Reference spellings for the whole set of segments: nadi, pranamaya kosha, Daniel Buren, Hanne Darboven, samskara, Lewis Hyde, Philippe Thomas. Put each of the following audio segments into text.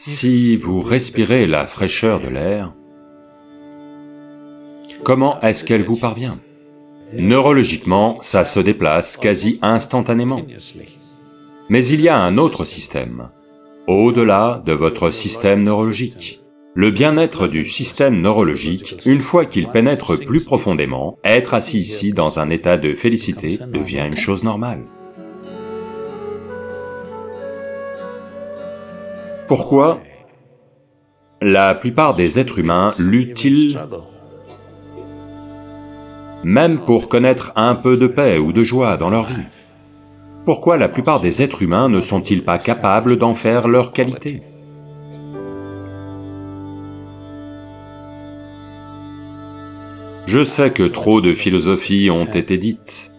Si vous respirez la fraîcheur de l'air, comment est-ce qu'elle vous parvient? Neurologiquement, ça se déplace quasi instantanément. Mais il y a un autre système, au-delà de votre système neurologique. Le bien-être du système neurologique, une fois qu'il pénètre plus profondément, être assis ici dans un état de félicité devient une chose normale. Pourquoi la plupart des êtres humains luttent-ils même pour connaître un peu de paix ou de joie dans leur vie? Pourquoi la plupart des êtres humains ne sont-ils pas capables d'en faire leur qualité? Je sais que trop de philosophies ont été dites,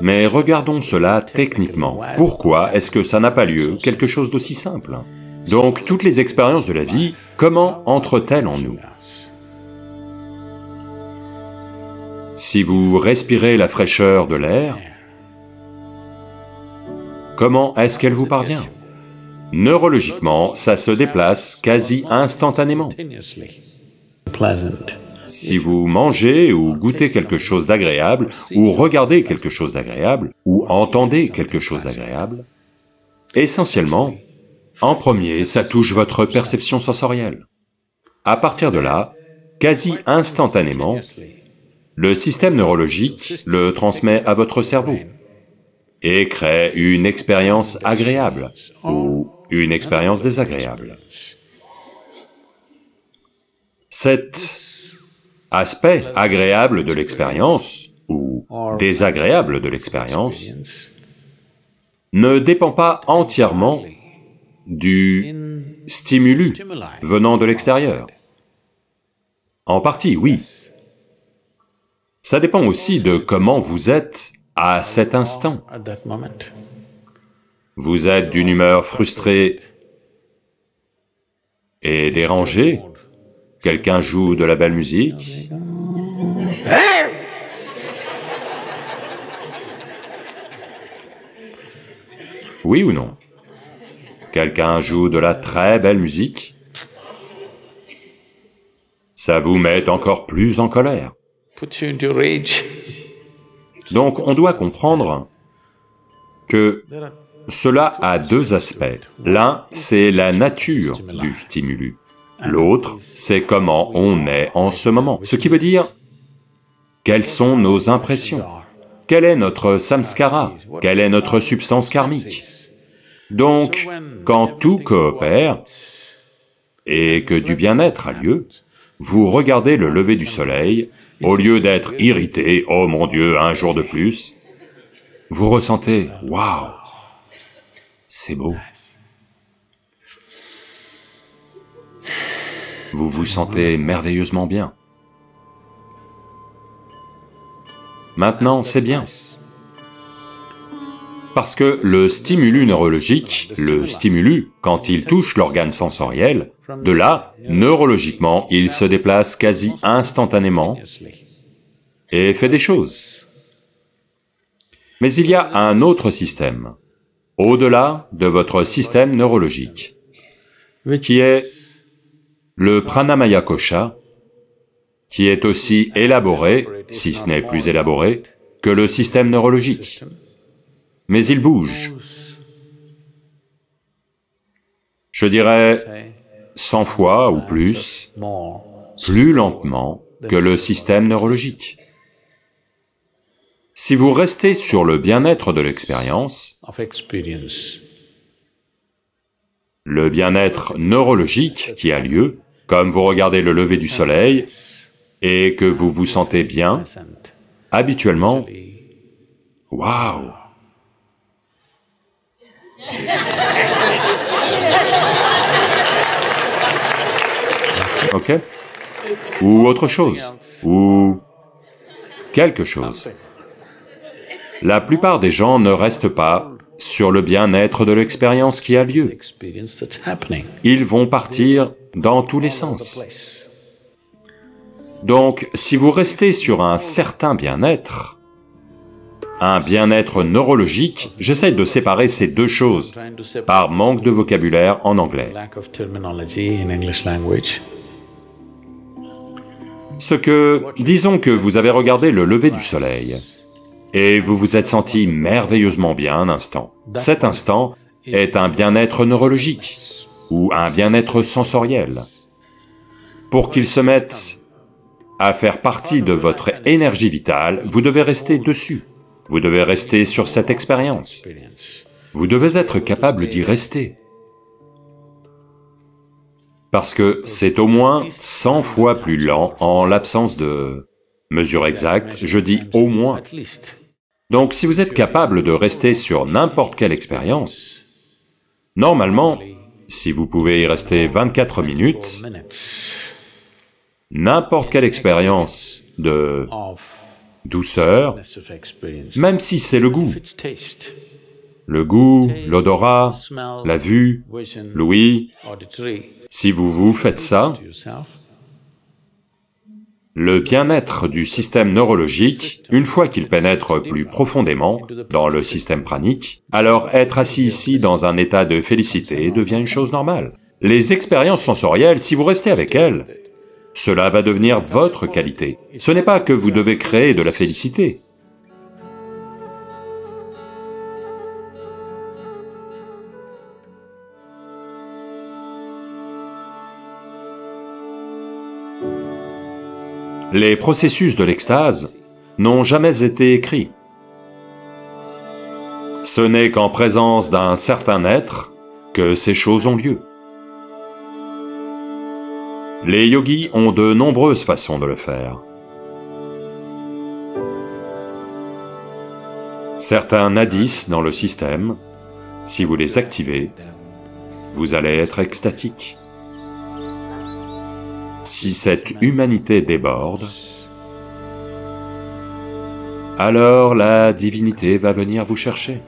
mais regardons cela techniquement. Pourquoi est-ce que ça n'a pas lieu, quelque chose d'aussi simple? Donc toutes les expériences de la vie, comment entrent-elles en nous? Si vous respirez la fraîcheur de l'air, comment est-ce qu'elle vous parvient? Neurologiquement, ça se déplace quasi instantanément. Si vous mangez ou goûtez quelque chose d'agréable, ou regardez quelque chose d'agréable, ou entendez quelque chose d'agréable, essentiellement, en premier, ça touche votre perception sensorielle. À partir de là, quasi instantanément, le système neurologique le transmet à votre cerveau et crée une expérience agréable ou une expérience désagréable. Cette aspect agréable de l'expérience, ou désagréable de l'expérience, ne dépend pas entièrement du stimulus venant de l'extérieur. En partie, oui. Ça dépend aussi de comment vous êtes à cet instant. Vous êtes d'une humeur frustrée et dérangée, quelqu'un joue de la belle musique. Oui ou non? Quelqu'un joue de la très belle musique. Ça vous met encore plus en colère. Donc on doit comprendre que cela a deux aspects. L'un, c'est la nature du stimulus. L'autre, c'est comment on est en ce moment. Ce qui veut dire, quelles sont nos impressions? Quel est notre samskara? Quelle est notre substance karmique? Donc, quand tout coopère, et que du bien-être a lieu, vous regardez le lever du soleil, au lieu d'être irrité, « Oh mon Dieu, un jour de plus », vous ressentez « Waouh, c'est beau ». Vous vous sentez merveilleusement bien. Maintenant, c'est bien. Parce que le stimulus neurologique, le stimulus, quand il touche l'organe sensoriel, de là, neurologiquement, il se déplace quasi instantanément et fait des choses. Mais il y a un autre système, au-delà de votre système neurologique, qui est le pranamaya kosha, qui est aussi élaboré, si ce n'est plus élaboré, que le système neurologique. Mais il bouge. Je dirais 100 fois ou plus, plus lentement que le système neurologique. Si vous restez sur le bien-être de l'expérience, le bien-être neurologique qui a lieu, comme vous regardez le lever du soleil et que vous vous sentez bien, habituellement, « Waouh !» Ok? Ou autre chose, ou quelque chose. La plupart des gens ne restent pas sur le bien-être de l'expérience qui a lieu. Ils vont partir dans tous les sens. Donc, si vous restez sur un certain bien-être, un bien-être neurologique, j'essaie de séparer ces deux choses par manque de vocabulaire en anglais. Ce que, disons que vous avez regardé le lever du soleil et vous vous êtes senti merveilleusement bien un instant. Cet instant est un bien-être neurologique ou un bien-être sensoriel. Pour qu'il se mette à faire partie de votre énergie vitale, vous devez rester dessus. Vous devez rester sur cette expérience. Vous devez être capable d'y rester. Parce que c'est au moins 100 fois plus lent en l'absence de mesure exacte, je dis au moins. Donc si vous êtes capable de rester sur n'importe quelle expérience, normalement, si vous pouvez y rester 24 minutes, n'importe quelle expérience de douceur, même si c'est le goût, l'odorat, la vue, l'ouïe, si vous vous faites ça, le bien-être du système neurologique, une fois qu'il pénètre plus profondément dans le système pranique, alors être assis ici dans un état de félicité devient une chose normale. Les expériences sensorielles, si vous restez avec elles, cela va devenir votre qualité. Ce n'est pas que vous devez créer de la félicité. Les processus de l'extase n'ont jamais été écrits. Ce n'est qu'en présence d'un certain être que ces choses ont lieu. Les yogis ont de nombreuses façons de le faire. Certains nadis dans le système, si vous les activez, vous allez être extatique. Si cette humanité déborde, alors la divinité va venir vous chercher.